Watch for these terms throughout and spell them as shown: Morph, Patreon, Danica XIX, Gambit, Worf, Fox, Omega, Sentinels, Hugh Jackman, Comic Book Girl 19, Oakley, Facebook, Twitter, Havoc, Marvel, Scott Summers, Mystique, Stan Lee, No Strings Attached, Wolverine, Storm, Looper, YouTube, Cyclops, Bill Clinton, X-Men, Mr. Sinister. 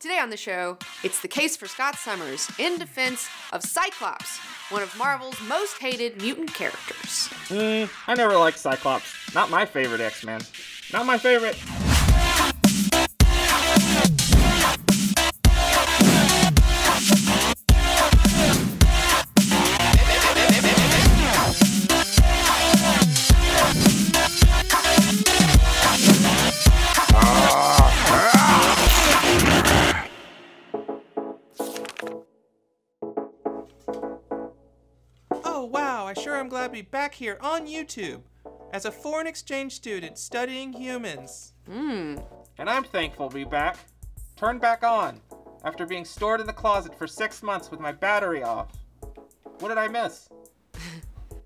Today on the show, it's the case for Scott Summers in defense of Cyclops, one of Marvel's most hated mutant characters. I never liked Cyclops. Not my favorite X-Men. Not my favorite. I'm glad to be back here on YouTube as a foreign exchange student studying humans. And I'm thankful to be back. Turned back on after being stored in the closet for 6 months with my battery off. What did I miss?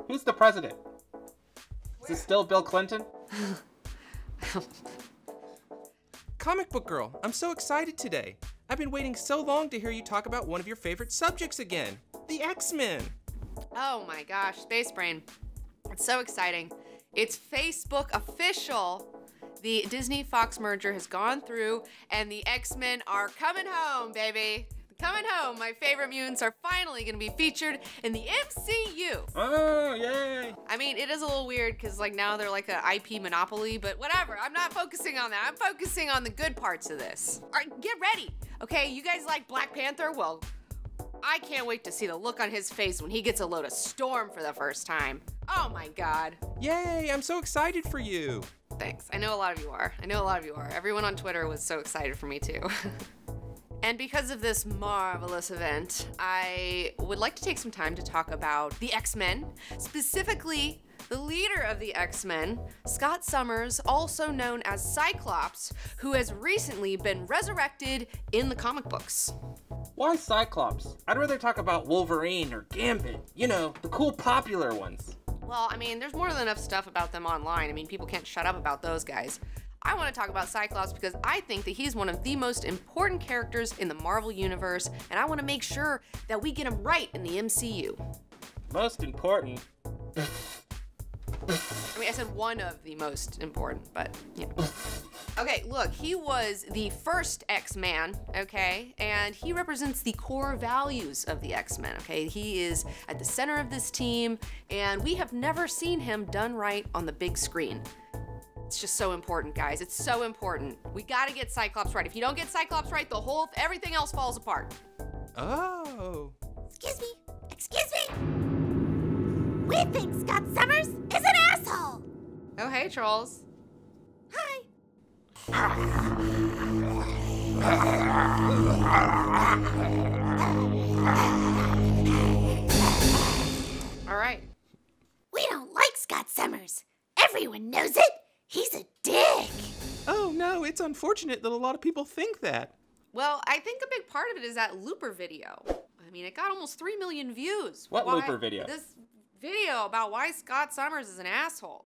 Who's the president? Is it still Bill Clinton? Comic Book Girl, I'm so excited today. I've been waiting so long to hear you talk about one of your favorite subjects again, the X-Men. Oh my gosh, Space Brain. It's so exciting. It's Facebook official. The Disney-Fox merger has gone through and the X-Men are coming home, baby. Coming home. My favorite mutants are finally going to be featured in the MCU. Oh, yay. I mean, it is a little weird because like now they're like an IP monopoly, but whatever. I'm not focusing on that. I'm focusing on the good parts of this. All right, get ready. Okay, you guys like Black Panther? Well, I can't wait to see the look on his face when he gets a load of Storm for the first time. Oh my God. Yay, I'm so excited for you. Thanks, I know a lot of you are. Everyone on Twitter was so excited for me too. And because of this marvelous event, I would like to take some time to talk about the X-Men, specifically the leader of the X-Men, Scott Summers, also known as Cyclops, who has recently been resurrected in the comic books. Why Cyclops? I'd rather talk about Wolverine or Gambit. You know, the cool popular ones. Well, I mean, there's more than enough stuff about them online. I mean, people can't shut up about those guys. I want to talk about Cyclops because I think that he's one of the most important characters in the Marvel Universe, and I want to make sure that we get him right in the MCU. Most important? I mean, I said one of the most important, but, you know. Okay, look, he was the first X-Man, okay? And he represents the core values of the X-Men, okay? He is at the center of this team, and we have never seen him done right on the big screen. It's just so important, guys. It's so important. We gotta get Cyclops right. If you don't get Cyclops right, the whole, everything else falls apart. Oh. Excuse me, excuse me. We think Scott Summers is an asshole. Oh, hey, trolls. Hi. All right. We don't like Scott Summers. Everyone knows it. He's a dick. Oh no, it's unfortunate that a lot of people think that. Well, I think a big part of it is that Looper video. I mean, it got almost 3 million views. What Looper video? This video about why Scott Summers is an asshole.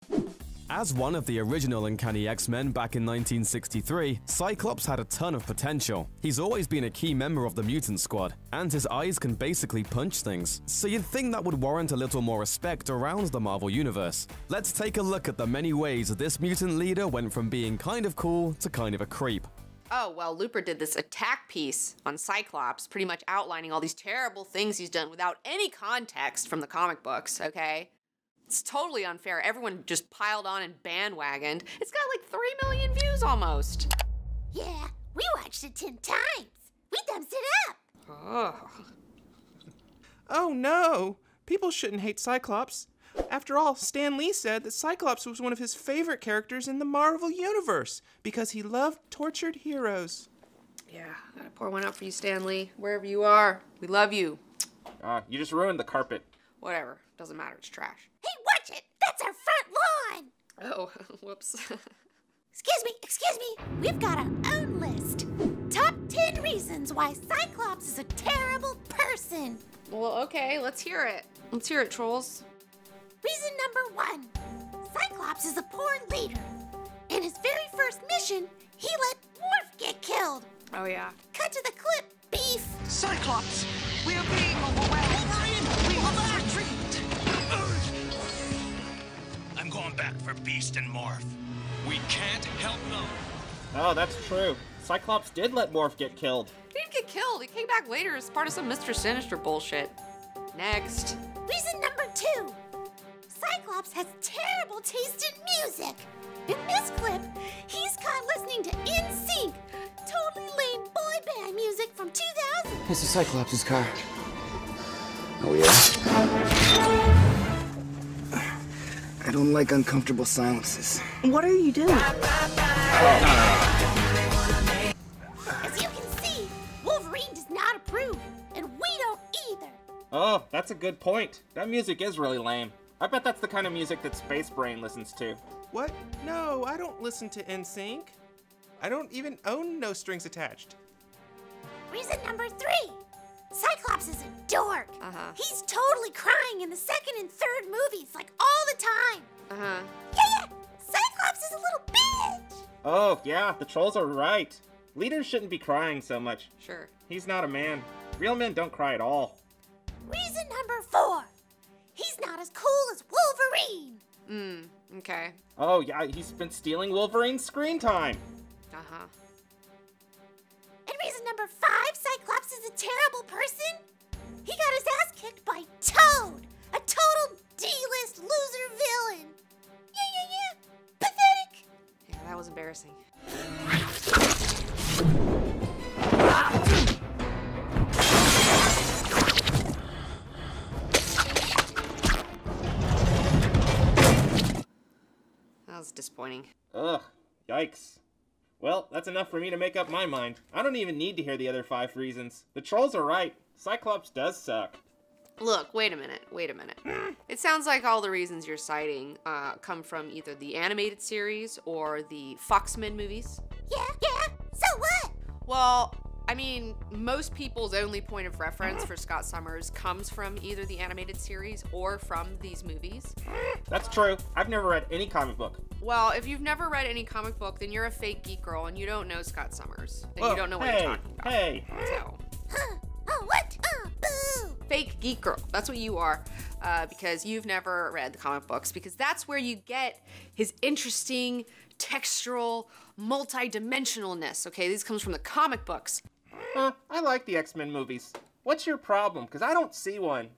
As one of the original Uncanny X-Men back in 1963, Cyclops had a ton of potential. He's always been a key member of the mutant squad, and his eyes can basically punch things, so you'd think that would warrant a little more respect around the Marvel Universe. Let's take a look at the many ways this mutant leader went from being kind of cool to kind of a creep. Oh, well, Looper did this attack piece on Cyclops, pretty much outlining all these terrible things he's done without any context from the comic books, okay? It's totally unfair. Everyone just piled on and bandwagoned. It's got like 3 million views almost. Yeah, we watched it 10 times. We thumbs it up. Oh. Oh no, people shouldn't hate Cyclops. After all, Stan Lee said that Cyclops was one of his favorite characters in the Marvel Universe because he loved tortured heroes. Yeah, I gotta pour one out for you, Stan Lee. Wherever you are, we love you. You just ruined the carpet. Whatever, doesn't matter, it's trash. Hey, watch it! That's our front lawn! Oh, whoops. Excuse me, we've got our own list. Top 10 reasons why Cyclops is a terrible person. Well, okay, let's hear it. Let's hear it, trolls. Reason number 1, Cyclops is a poor leader. In his very first mission, he let Worf get killed. Oh yeah. Cut to the clip, beef. Cyclops, we are being overwhelmed. I'm going back for Beast and Morph. We can't help them. Oh, that's true. Cyclops did let Morph get killed. He didn't get killed. He came back later as part of some Mr. Sinister bullshit. Next. Reason number 2. Cyclops has terrible taste in music. In this clip, he's caught listening to NSYNC, totally lame boy band music from 2000. It's a Cyclops' car. Oh, yeah? I don't like uncomfortable silences. What are you doing? As you can see, Wolverine does not approve, and we don't either. Oh, that's a good point. That music is really lame. I bet that's the kind of music that Space Brain listens to. What? No, I don't listen to NSYNC. I don't even own No Strings Attached. Reason number 3. Cyclops is a dork. He's totally crying in the 2nd and 3rd movies, like all the time. Yeah, Cyclops is a little bitch. Oh, yeah, the trolls are right. Leaders shouldn't be crying so much. Sure. He's not a man. Real men don't cry at all. Reason number 4. He's not as cool as Wolverine. Okay. Oh, yeah, he's been stealing Wolverine's screen time. And reason number 5, Cyclops is a terrible person. He got his ass kicked by Toad, a total D-list loser villain. Yeah. Pathetic. Yeah, that was embarrassing. Disappointing. Ugh, yikes. Well, that's enough for me to make up my mind. I don't even need to hear the other 5 reasons. The trolls are right. Cyclops does suck. Look, wait a minute. It sounds like all the reasons you're citing come from either the animated series or the Foxmen movies. Yeah, so what? Well, I mean, most people's only point of reference for Scott Summers comes from either the animated series or from these movies. That's true. I've never read any comic book. Well, if you've never read any comic book, then you're a fake geek girl and you don't know Scott Summers. Then you don't know what you're talking about. So. What? Boo! Fake geek girl. That's what you are, because you've never read the comic books, because that's where you get his interesting textural multi-dimensionalness. Okay, this comes from the comic books. I like the X-Men movies. What's your problem? Because I don't see one.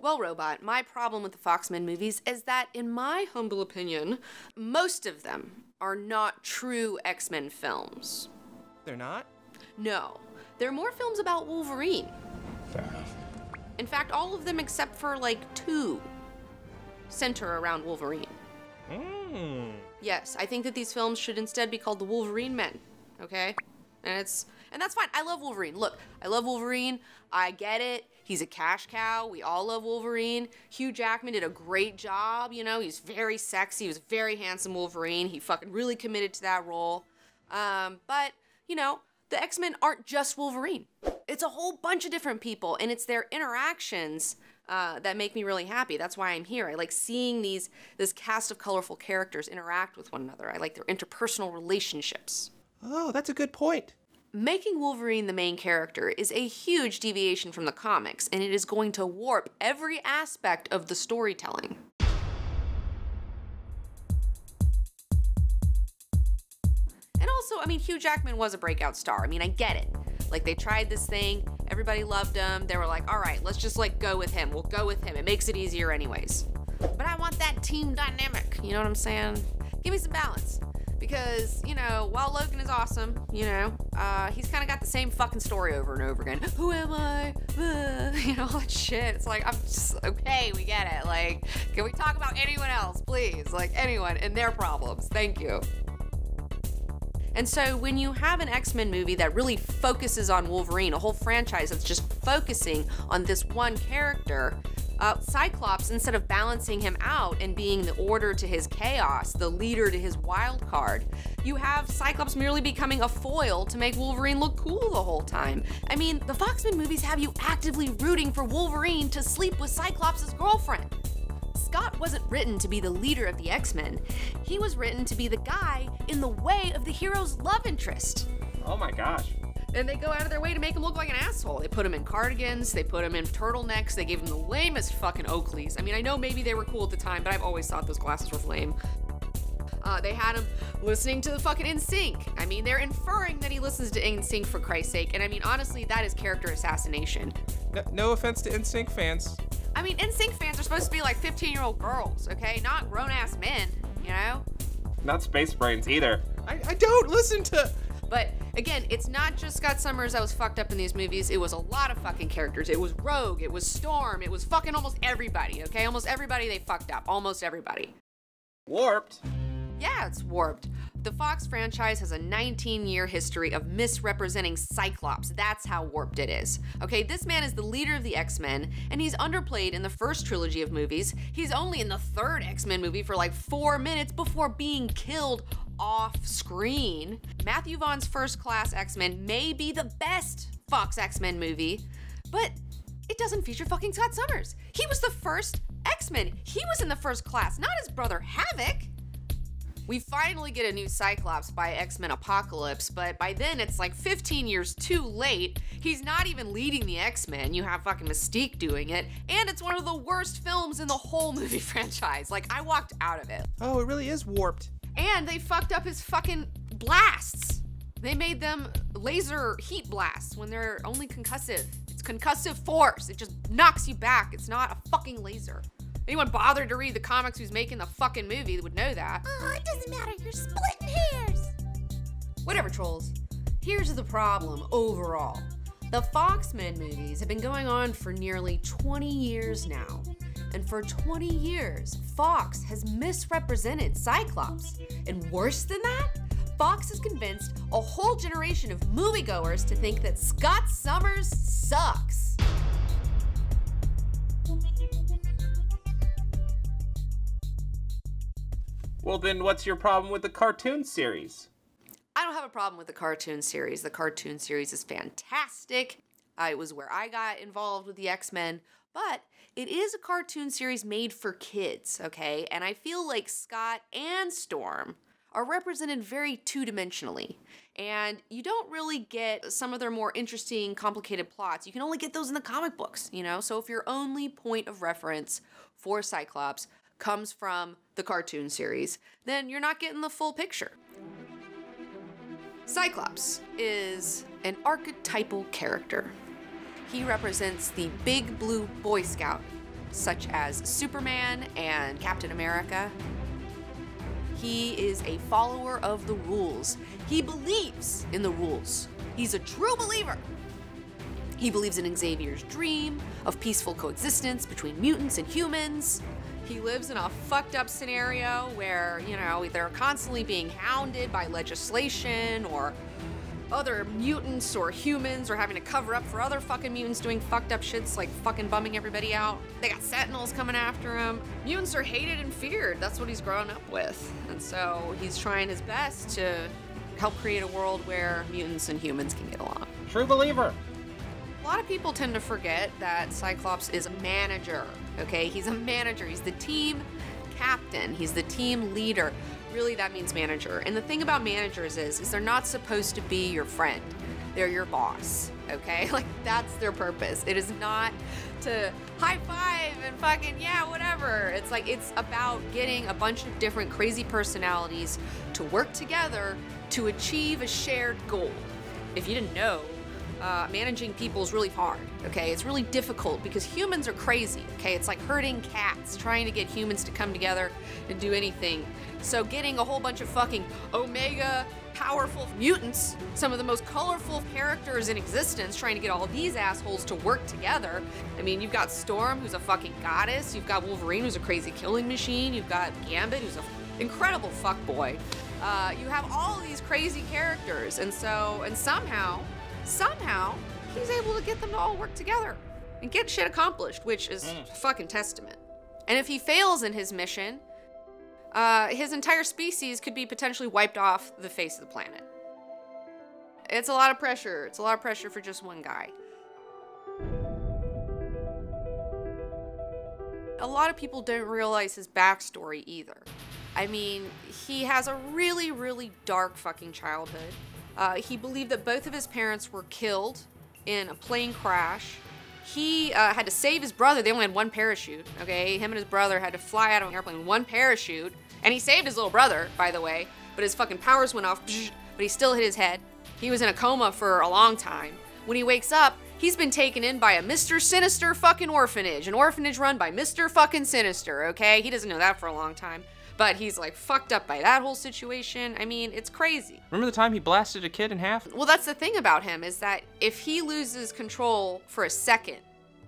Well, Robot, my problem with the Foxmen movies is that, in my humble opinion, most of them are not true X-Men films. They're not? No. They're more films about Wolverine. Fair enough. In fact, all of them except for, like, 2 center around Wolverine. Yes, I think that these films should instead be called The Wolverine Men, okay? And that's fine. I love Wolverine. Look, I love Wolverine. I get it. He's a cash cow. We all love Wolverine. Hugh Jackman did a great job, you know? He's very sexy. He was a very handsome Wolverine. He fucking really committed to that role. But, you know, the X-Men aren't just Wolverine. It's a whole bunch of different people, and it's their interactions that make me really happy. That's why I'm here. I like seeing this cast of colorful characters interact with one another. I like their interpersonal relationships. Oh, that's a good point. Making Wolverine the main character is a huge deviation from the comics, and it is going to warp every aspect of the storytelling. And also, I mean, Hugh Jackman was a breakout star. I mean, I get it. Like, they tried this thing, everybody loved him, they were like, all right, let's just, like, go with him. We'll go with him, it makes it easier anyways. But I want that team dynamic, you know what I'm saying? Give me some balance. Because, you know, while Logan is awesome, you know, he's kind of got the same fucking story over and over again. Who am I? You know, all that shit. It's like, I'm just, okay, we get it. Like, can we talk about anyone else, please? Like, anyone and their problems, thank you. And so when you have an X-Men movie that really focuses on Wolverine, a whole franchise that's just focusing on this one character, Cyclops, instead of balancing him out and being the order to his chaos, the leader to his wild card, you have Cyclops merely becoming a foil to make Wolverine look cool the whole time. I mean, the Foxman movies have you actively rooting for Wolverine to sleep with Cyclops' girlfriend. Scott wasn't written to be the leader of the X-Men. He was written to be the guy in the way of the hero's love interest. Oh my gosh. And they go out of their way to make him look like an asshole. They put him in cardigans, they put him in turtlenecks, they gave him the lamest fucking Oakleys. I mean, I know maybe they were cool at the time, but I've always thought those glasses were lame. They had him listening to the fucking NSYNC. I mean, they're inferring that he listens to NSYNC, for Christ's sake. And I mean, honestly, that is character assassination. No offense to NSYNC fans. I mean, NSYNC fans are supposed to be like 15-year-old girls, okay? Not grown-ass men, you know? Not space brains either. I don't listen to... But again, it's not just Scott Summers that was fucked up in these movies. It was a lot of fucking characters. It was Rogue, it was Storm, it was fucking almost everybody, okay? Almost everybody they fucked up, almost everybody. Warped? Yeah, it's warped. The Fox franchise has a 19-year history of misrepresenting Cyclops. That's how warped it is. Okay, this man is the leader of the X-Men, and he's underplayed in the first trilogy of movies. He's only in the third X-Men movie for like 4 minutes before being killed off screen. Matthew Vaughn's First Class X-Men may be the best Fox X-Men movie, but it doesn't feature fucking Scott Summers. He was the first X-Men. He was in the first class, not his brother Havoc. We finally get a new Cyclops by X-Men Apocalypse, but by then it's like 15 years too late. He's not even leading the X-Men. You have fucking Mystique doing it, and it's one of the worst films in the whole movie franchise. Like, I walked out of it. Oh, it really is warped. And they fucked up his fucking blasts. They made them laser heat blasts when they're only concussive. It's concussive force. It just knocks you back. It's not a fucking laser. Anyone bothered to read the comics who's making the fucking movie would know that. Oh, it doesn't matter. You're splitting hairs. Whatever, trolls. Here's the problem overall. The Foxmen movies have been going on for nearly 20 years now. And for 20 years, Fox has misrepresented Cyclops. And worse than that, Fox has convinced a whole generation of moviegoers to think that Scott Summers sucks. Well, then what's your problem with the cartoon series? I don't have a problem with the cartoon series. The cartoon series is fantastic. It was where I got involved with the X-Men. But it is a cartoon series made for kids, okay? And I feel like Scott and Storm are represented very two-dimensionally. And you don't really get some of their more interesting, complicated plots. You can only get those in the comic books, you know? So if your only point of reference for Cyclops comes from the cartoon series, then you're not getting the full picture. Cyclops is an archetypal character. He represents the big blue Boy Scout, such as Superman and Captain America. He is a follower of the rules. He believes in the rules. He's a true believer. He believes in Xavier's dream of peaceful coexistence between mutants and humans. He lives in a fucked up scenario where, you know, they're constantly being hounded by legislation or other mutants or humans are having to cover up for other fucking mutants doing fucked up shits like fucking bumming everybody out. They got Sentinels coming after him. Mutants are hated and feared. That's what he's grown up with. And so he's trying his best to help create a world where mutants and humans can get along. True believer. A lot of people tend to forget that Cyclops is a manager, okay? He's a manager. He's the team captain. He's the team leader. Really, that means manager. And the thing about managers is they're not supposed to be your friend. They're your boss, okay? Like, that's their purpose. It is not to high five and fucking, yeah, whatever. It's like, it's about getting a bunch of different crazy personalities to work together to achieve a shared goal. If you didn't know, managing people is really hard, okay? It's really difficult because humans are crazy, okay? It's like herding cats, trying to get humans to come together and do anything. So getting a whole bunch of fucking Omega powerful mutants, some of the most colorful characters in existence, trying to get all these assholes to work together. I mean, you've got Storm, who's a fucking goddess. You've got Wolverine, who's a crazy killing machine. You've got Gambit, who's an incredible fuckboy. You have all these crazy characters. And so, and somehow, he's able to get them to all work together and get shit accomplished, which is a fucking testament. And if he fails in his mission, his entire species could be potentially wiped off the face of the planet. It's a lot of pressure. It's a lot of pressure for just one guy. A lot of people don't realize his backstory either. I mean, he has a really, really dark fucking childhood. He believed that both of his parents were killed in a plane crash. He had to save his brother. They only had one parachute, okay? Him and his brother had to fly out of an airplane with one parachute. And he saved his little brother, by the way. But his fucking powers went off, but he still hit his head. He was in a coma for a long time. When he wakes up, he's been taken in by a Mr. Sinister fucking orphanage. An orphanage run by Mr. fucking Sinister, okay? He doesn't know that for a long time. But he's like fucked up by that whole situation. I mean, it's crazy. Remember the time he blasted a kid in half? Well, that's the thing about him, is that if he loses control for a second,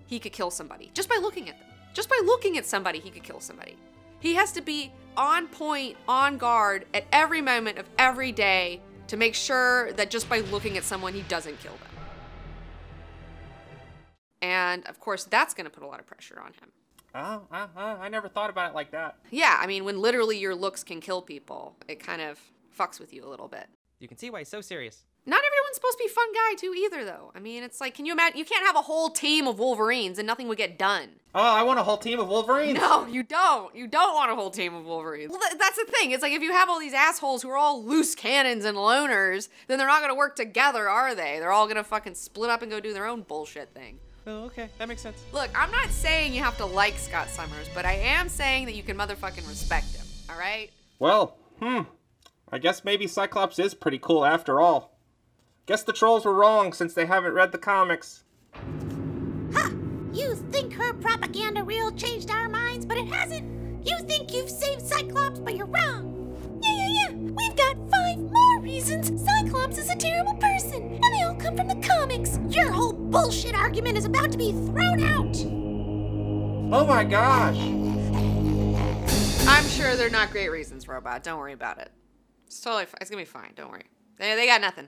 he could kill somebody. Just by looking at them. Just by looking at somebody, he could kill somebody. He has to be on point, on guard at every moment of every day to make sure that just by looking at someone, he doesn't kill them. And of course, that's gonna put a lot of pressure on him. I never thought about it like that. Yeah, I mean, when literally your looks can kill people, it kind of fucks with you a little bit. You can see why he's so serious. Not everyone's supposed to be a fun guy too either, though. I mean, it's like, can you imagine? You can't have a whole team of Wolverines and nothing would get done. Oh, I want a whole team of Wolverines. No, you don't. You don't want a whole team of Wolverines. Well, that's the thing. It's like, if you have all these assholes who are all loose cannons and loners, then they're not gonna work together, are they? They're all gonna fucking split up and go do their own bullshit thing. Oh, okay, that makes sense. Look, I'm not saying you have to like Scott Summers, but I am saying that you can motherfucking respect him, all right? Well, I guess maybe Cyclops is pretty cool after all. Guess the trolls were wrong since they haven't read the comics. Ha! You think her propaganda reel changed our minds, but it hasn't. You think you've saved Cyclops, but you're wrong. Yeah. We've got 5 more reasons Cyclops is a terrible person, and they all come from the comics. Your whole bullshit argument is about to be thrown out. Oh my gosh. I'm sure they're not great reasons, Robot. Don't worry about it. It's totally fine. It's gonna be fine. Don't worry. They got nothing.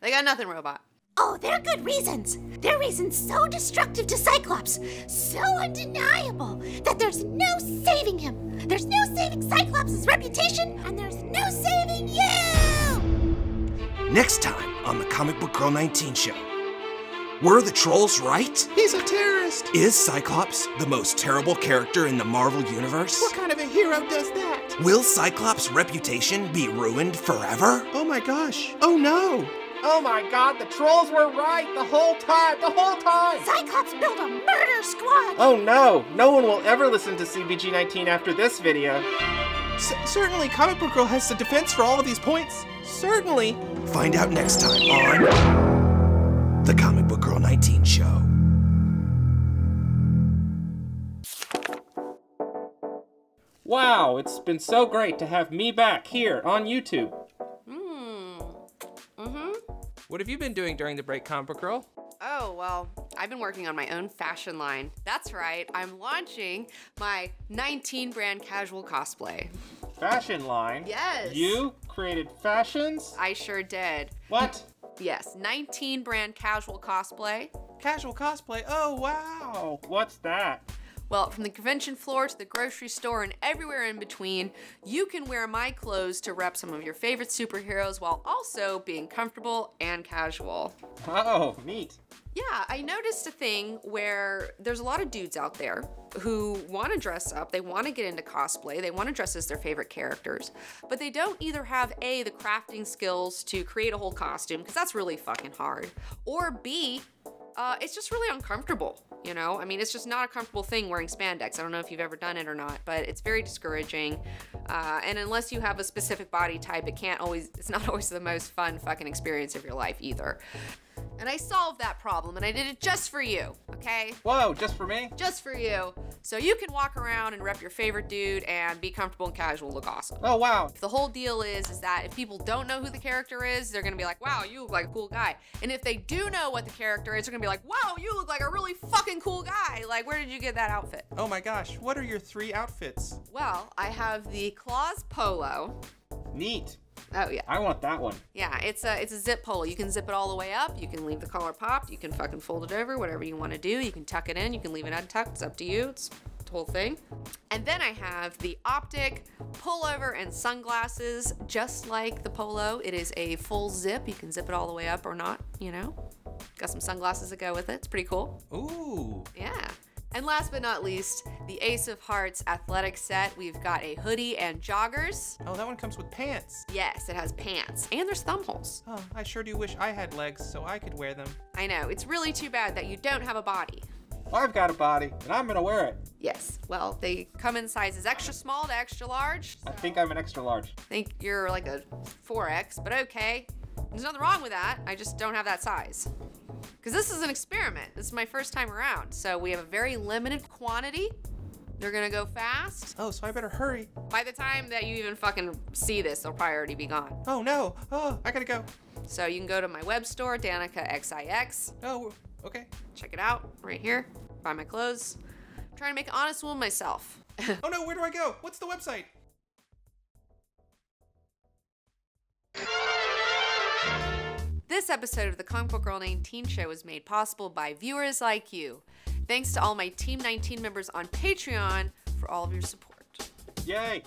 They got nothing, Robot. Oh, they're good reasons. They're reasons so destructive to Cyclops, so undeniable, that there's no saving him. There's no saving Cyclops' reputation, and there's no saving you! Next time on the Comic Book Girl 19 show. Were the trolls right? He's a terrorist. Is Cyclops the most terrible character in the Marvel Universe? What kind of a hero does that? Will Cyclops' reputation be ruined forever? Oh my gosh. Oh no. Oh my god, the trolls were right the whole time, Cyclops built a murder squad! Oh no, no one will ever listen to CBG19 after this video. Certainly, Comic Book Girl has the defense for all of these points. Certainly. Find out next time on The Comic Book Girl 19 Show. Wow, it's been so great to have me back here on YouTube. What have you been doing during the break, Comic Book Girl? Oh, well, I've been working on my own fashion line. That's right, I'm launching my 19 brand casual cosplay. Fashion line? Yes. You created fashions? I sure did. What? Yes, 19 brand casual cosplay. Casual cosplay? Oh, wow. What's that? Well, from the convention floor to the grocery store and everywhere in between, you can wear my clothes to rep some of your favorite superheroes while also being comfortable and casual. Oh, neat. Yeah, I noticed a thing where there's a lot of dudes out there who want to dress up, they want to get into cosplay, they want to dress as their favorite characters, but they don't either have A, the crafting skills to create a whole costume, because that's really fucking hard, or B, it's just really uncomfortable, you know? I mean, it's just not a comfortable thing wearing spandex. I don't know if you've ever done it or not, but it's very discouraging. And unless you have a specific body type, it's not always the most fun fucking experience of your life either. And I solved that problem, and I did it just for you, okay? Whoa, just for me? Just for you. So you can walk around and rep your favorite dude and be comfortable and casual, look awesome. Oh, wow. The whole deal is that if people don't know who the character is, they're gonna be like, wow, you look like a cool guy. And if they do know what the character is, they're gonna be like, whoa, you look like a really fucking cool guy. Like, where did you get that outfit? Oh my gosh, what are your 3 outfits? Well, I have the Claws polo. Neat. Oh yeah. I want that one. Yeah, it's a zip polo. You can zip it all the way up. You can leave the collar popped. You can fucking fold it over, whatever you want to do. You can tuck it in. You can leave it untucked. It's up to you. It's the whole thing. And then I have the optic pullover and sunglasses, just like the polo. It is a full zip. You can zip it all the way up or not, you know. Got some sunglasses that go with it. It's pretty cool. Ooh. Yeah. And last but not least, the Ace of Hearts athletic set. We've got a hoodie and joggers. Oh, that one comes with pants. Yes, it has pants. And there's thumb holes. Oh, I sure do wish I had legs so I could wear them. I know, it's really too bad that you don't have a body. I've got a body, and I'm gonna wear it. Yes, well, they come in sizes extra small to extra large. So I think I'm an extra large. I think you're like a 4X, but okay. There's nothing wrong with that, I just don't have that size. Because this is an experiment, this is my first time around, so we have a very limited quantity. They're gonna go fast. Oh, so I better hurry. By the time that you even fucking see this, they'll probably already be gone. Oh no, oh, I gotta go. So you can go to my web store, Danica XIX. Oh, okay. Check it out, right here. Buy my clothes. I'm trying to make an honest woman myself. Oh no, where do I go? What's the website? This episode of the Comic Book Girl 19 show is made possible by viewers like you. Thanks to all my Team 19 members on Patreon for all of your support. Yay!